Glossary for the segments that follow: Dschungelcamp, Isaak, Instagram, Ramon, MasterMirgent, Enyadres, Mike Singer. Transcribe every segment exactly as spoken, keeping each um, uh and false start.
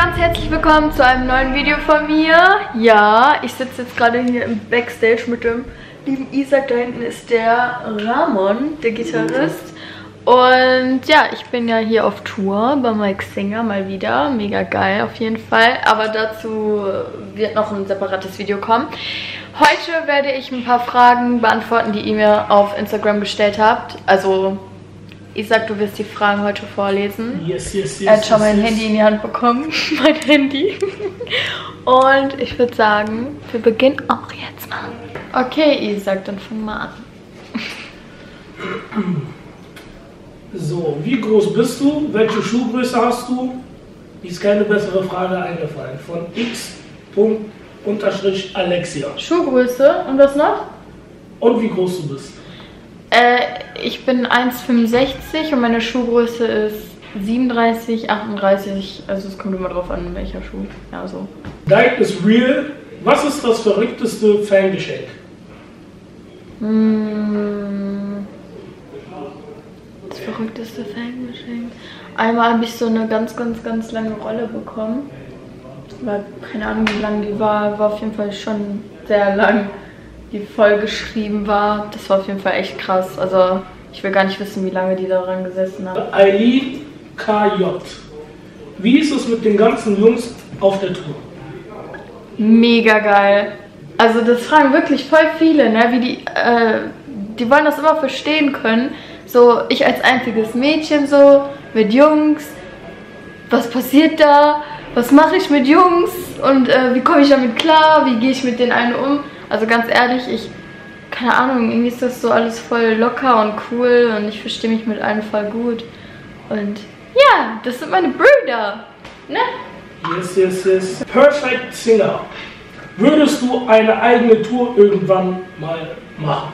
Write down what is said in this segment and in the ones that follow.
Ganz herzlich willkommen zu einem neuen Video von mir. Ja, ich sitze jetzt gerade hier im Backstage mit dem lieben Isaak. Da hinten ist der Ramon, der Gitarrist. Und ja, ich bin ja hier auf Tour bei Mike Singer mal wieder. Mega geil auf jeden Fall. Aber dazu wird noch ein separates Video kommen. Heute werde ich ein paar Fragen beantworten, die ihr mir auf Instagram gestellt habt. Also Isaak, du wirst die Fragen heute vorlesen. Yes, yes, yes. Er hat schon yes, mein yes. Handy in die Hand bekommen. Mein Handy. Und ich würde sagen, wir beginnen auch jetzt mal. Okay, Isaak, dann fang mal an. So, wie groß bist du? Welche Schuhgröße hast du? Mir ist keine bessere Frage eingefallen. Von x Punkt Alexia. Schuhgröße und was noch? Und wie groß du bist. Äh, ich bin eins Komma fünfundsechzig und meine Schuhgröße ist siebenunddreißig, achtunddreißig. Also es kommt immer drauf an, welcher Schuh. Ja, so. Diet is real. Was ist das verrückteste Fangeschenk? Mmh. Das verrückteste Fangeschenk. Einmal habe ich so eine ganz, ganz, ganz lange Rolle bekommen. War, keine Ahnung, wie lang die war. War auf jeden Fall schon sehr lang. Die voll geschrieben war. Das war auf jeden Fall echt krass. Also ich will gar nicht wissen, wie lange die daran gesessen haben. Eileen K J. Wie ist es mit den ganzen Jungs auf der Tour? Mega geil. Also das fragen wirklich voll viele, ne? Wie die, äh, die wollen das immer verstehen können. So ich als einziges Mädchen so mit Jungs. Was passiert da? Was mache ich mit Jungs? Und äh, wie komme ich damit klar? Wie gehe ich mit den einen um? Also ganz ehrlich, ich, keine Ahnung, irgendwie ist das so alles voll locker und cool und ich verstehe mich mit allen voll gut. Und ja, das sind meine Brüder, ne? Yes, yes, yes. Perfect Singer. Würdest du eine eigene Tour irgendwann mal machen?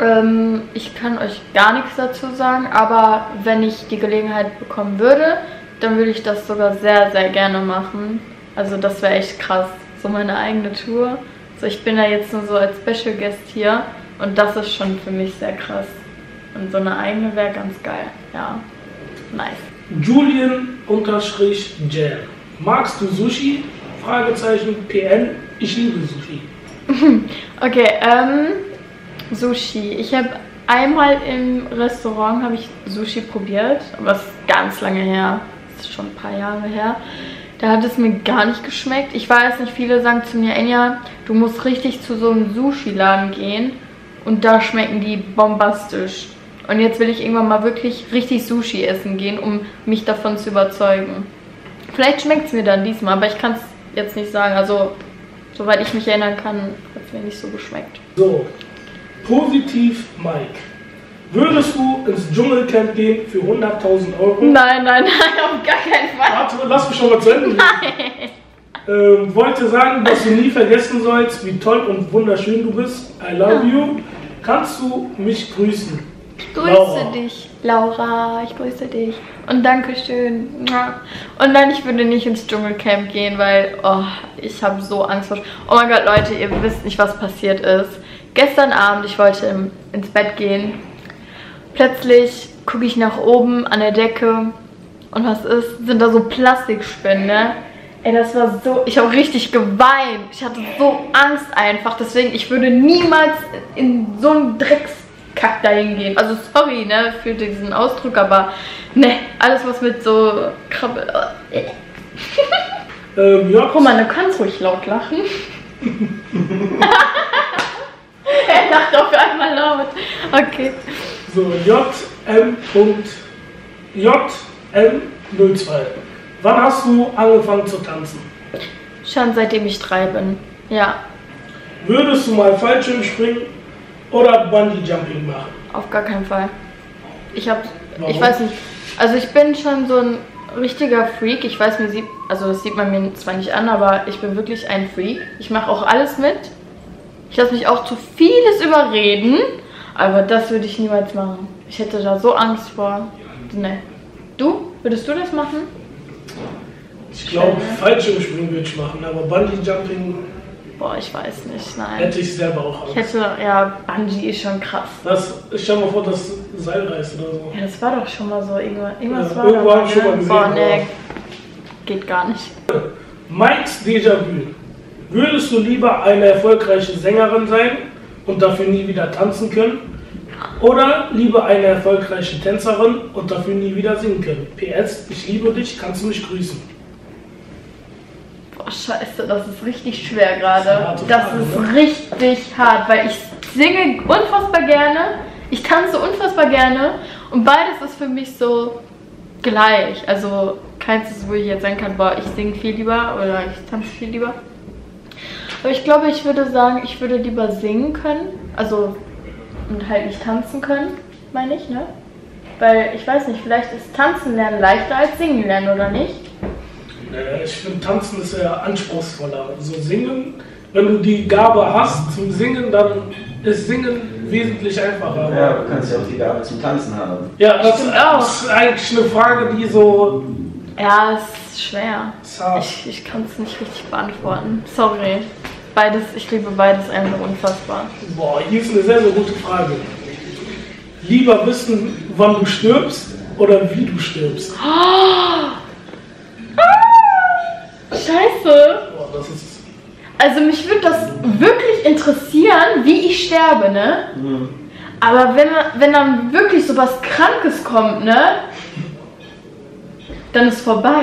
Ähm, ich kann euch gar nichts dazu sagen, aber wenn ich die Gelegenheit bekommen würde, dann würde ich das sogar sehr, sehr gerne machen. Also das wäre echt krass, so meine eigene Tour. Ich bin da jetzt nur so als Special Guest hier und das ist schon für mich sehr krass. Und so eine eigene wäre ganz geil. Ja, nice. Julian-Jam. Magst du Sushi? Fragezeichen P N. Ich liebe Sushi. Okay, ähm, Sushi. Ich habe einmal im Restaurant habe ich Sushi probiert, aber das ist ganz lange her. Das ist schon ein paar Jahre her. Da hat es mir gar nicht geschmeckt. Ich weiß nicht, viele sagen zu mir, Enya, du musst richtig zu so einem Sushi-Laden gehen und da schmecken die bombastisch. Und jetzt will ich irgendwann mal wirklich richtig Sushi essen gehen, um mich davon zu überzeugen. Vielleicht schmeckt es mir dann diesmal, aber ich kann es jetzt nicht sagen. Also, soweit ich mich erinnern kann, hat es mir nicht so geschmeckt. So, positiv Mike. Würdest du ins Dschungelcamp gehen für hunderttausend Euro? Nein, nein, nein, auf gar keinen Fall. Warte, lass mich schon mal zu Ende gehen. Nein. Ähm, wollte sagen, dass du nie vergessen sollst, wie toll und wunderschön du bist. I love you. Kannst du mich grüßen? Ich grüße Laura. dich, Laura. Ich grüße dich. Und Dankeschön. Und nein, ich würde nicht ins Dschungelcamp gehen, weil oh, ich habe so Angst vor... Oh mein Gott, Leute, ihr wisst nicht, was passiert ist. Gestern Abend, ich wollte ins Bett gehen. Plötzlich gucke ich nach oben an der Decke und was ist? Sind da so Plastikspinnen, ne? Ey, das war so... Ich habe richtig geweint. Ich hatte so Angst einfach. Deswegen, ich würde niemals in so einen Dreckskack dahin gehen. Also sorry, ne, für diesen Ausdruck, aber ne, alles was mit so Krabbel... Ähm, ja. Guck mal, du kannst ruhig laut lachen. Er lacht auf einmal laut. Okay. So, J M null zwei. Wann hast du angefangen zu tanzen? Schon seitdem ich drei bin, ja. Würdest du mal Fallschirm springen oder Bungee Jumping machen? Auf gar keinen Fall. Ich hab, Warum? ich weiß nicht, also ich bin schon so ein richtiger Freak. Ich weiß, mir sieht, also das sieht man mir zwar nicht an, aber ich bin wirklich ein Freak. Ich mache auch alles mit. Ich lasse mich auch zu vieles überreden. Aber das würde ich niemals machen. Ich hätte da so Angst vor. Ne. Du? Würdest du das machen? Ich glaube, Fallschirmspringen würde ich machen, aber Bungee-Jumping... Boah, ich weiß nicht, nein. Hätte ich selber auch Angst. Ich hätte, ja, Bungee ist schon krass. Das, ich stelle mir vor, das Seil reißt oder so. Ja, das war doch schon mal so. Irgendwas, irgendwas ja, war da. Irgendwo habe ich schon mal gesehen. Boah, ne. geht gar nicht. Mikes Déjà-vu. Würdest du lieber eine erfolgreiche Sängerin sein und dafür nie wieder tanzen können? Oder lieber eine erfolgreiche Tänzerin und dafür nie wieder singen können? P S, ich liebe dich, kannst du mich grüßen? Boah, scheiße, das ist richtig schwer gerade. Das ist richtig hart, weil ich singe unfassbar gerne, ich tanze unfassbar gerne und beides ist für mich so gleich. Also keins ist, wo ich jetzt sagen kann, boah, ich singe viel lieber oder ich tanze viel lieber. Aber ich glaube, ich würde sagen, ich würde lieber singen können, also und halt nicht tanzen können, meine ich, ne? Weil, ich weiß nicht, vielleicht ist Tanzen lernen leichter als Singen lernen, oder nicht? Ich finde, Tanzen ist ja anspruchsvoller. Also Singen, wenn du die Gabe hast zum Singen, dann ist Singen wesentlich einfacher. Ja, du kannst ja auch die Gabe zum Tanzen haben. Ja, das ist, auch. ist eigentlich eine Frage, die so... Ja, es ist schwer. Ich, ich kann es nicht richtig beantworten. Sorry. Beides, ich liebe beides einfach unfassbar. Boah, hier ist eine sehr, sehr gute Frage. Lieber wissen, wann du stirbst oder wie du stirbst. Oh. Scheiße! Also mich würde das wirklich interessieren, wie ich sterbe, ne? Mhm. Aber wenn, wenn dann wirklich so was Krankes kommt, ne? Dann ist vorbei.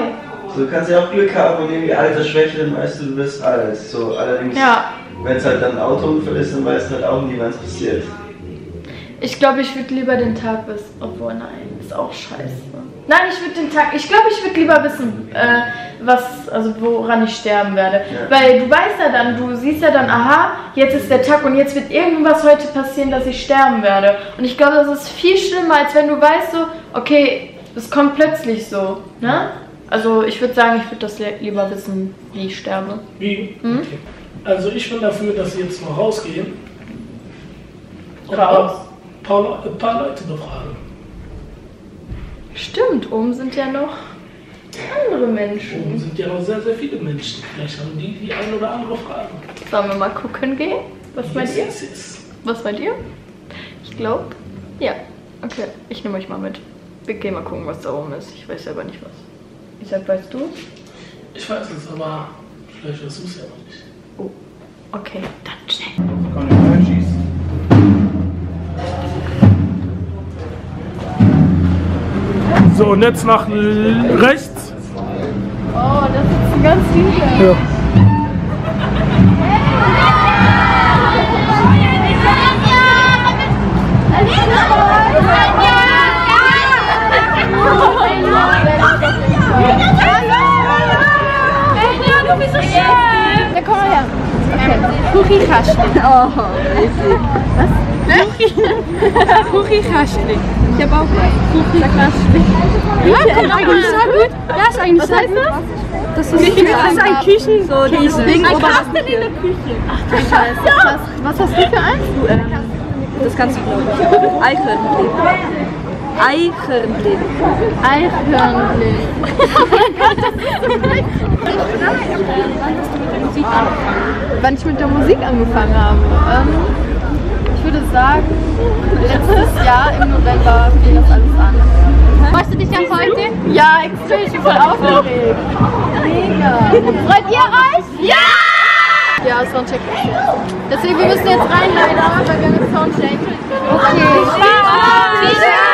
So, du kannst ja auch Glück haben und irgendwie Altersschwäche, dann weißt du, du bist alt. So, allerdings, ja. Wenn es halt dann ein Autounfall ist, dann weißt du halt auch nie, wann es passiert. Ich glaube, ich würde lieber den Tag wissen. Obwohl, nein, ist auch scheiße. Nein, ich würde den Tag, ich glaube, ich würde lieber wissen, äh, was, also woran ich sterben werde. Ja. Weil du weißt ja dann, du siehst ja dann, aha, jetzt ist der Tag und jetzt wird irgendwas heute passieren, dass ich sterben werde. Und ich glaube, das ist viel schlimmer, als wenn du weißt so, okay, es kommt plötzlich so, ne? Also ich würde sagen, ich würde das lieber wissen, wie ich sterbe. Wie? Mhm? Okay. Also ich bin dafür, dass wir jetzt mal rausgehen und Raus. ein, paar, ein paar Leute befragen. Stimmt, oben sind ja noch andere Menschen. Oben sind ja noch sehr, sehr viele Menschen. Vielleicht haben die die ein oder andere Frage. Sollen wir mal gucken gehen? Was yes, meint ihr? Yes, yes. Was meint ihr? Ich glaube, ja. Okay, ich nehme euch mal mit. Wir gehen mal gucken, was da oben ist. Ich weiß selber nicht was. Ich sag, weißt du? Ich weiß es, aber vielleicht weißt du es ja noch nicht. Oh, okay, dann schnell. Komm, dann schießen. So, und jetzt nach rechts. Oh, das ist ganz viele. Ja. Na komm mal her. Kuchikaschnik. Oh, witzig. Was? Kuchikaschnik. Ich hab auch Kuchikaschnik. Ja, kommt eigentlich sehr gut. Ja, ist eigentlich sehr gut. Das ist ein Küchen. So, die ist wegen Oberkasten in der Küche. Ach du Scheiße. Was hast du für eins? Das ganze Brot. Eichhörnchen. Eichhörnchen. Eichhörnchen. Wann ich mit der Musik angefangen habe? Ähm, ich würde sagen, letztes Jahr im November fing das alles an. Freust du dich an heute? Ja, extrem, ich bin voll aufgeregt. Mega. Freut ihr euch? Ja! Ja, Soundcheck. Deswegen, wir müssen jetzt rein leider, weil wir haben Soundcheck. Okay. Tschüss.